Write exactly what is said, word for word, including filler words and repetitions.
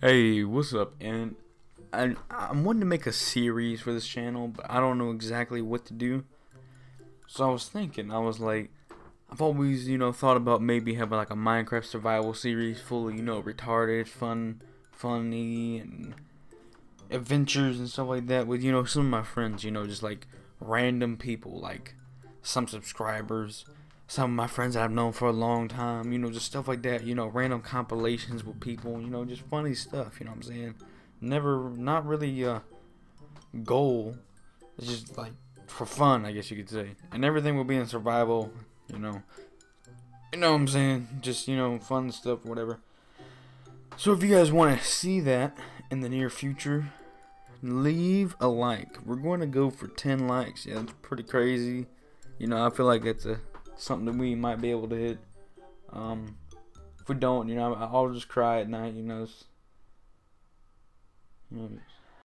Hey, what's up? And I, I'm wanting to make a series for this channel, but I don't know exactly what to do. So I was thinking, I was like, I've always, you know, thought about maybe having like a Minecraft survival series full of, you know, retarded, fun, funny, and adventures and stuff like that with, you know, some of my friends, you know, just like random people, like some subscribers, some of my friends that I've known for a long time, you know, just stuff like that, you know, random compilations with people, you know, just funny stuff, you know what I'm saying? Never, not really a goal, it's just like for fun, I guess you could say. And everything will be in survival, you know, you know what I'm saying? Just, you know, fun stuff, whatever. So if you guys want to see that in the near future, leave a like. We're going to go for ten likes, yeah, it's pretty crazy. You know, I feel like it's a something that we might be able to hit. Um, if we don't, you know, I'll just cry at night, you know.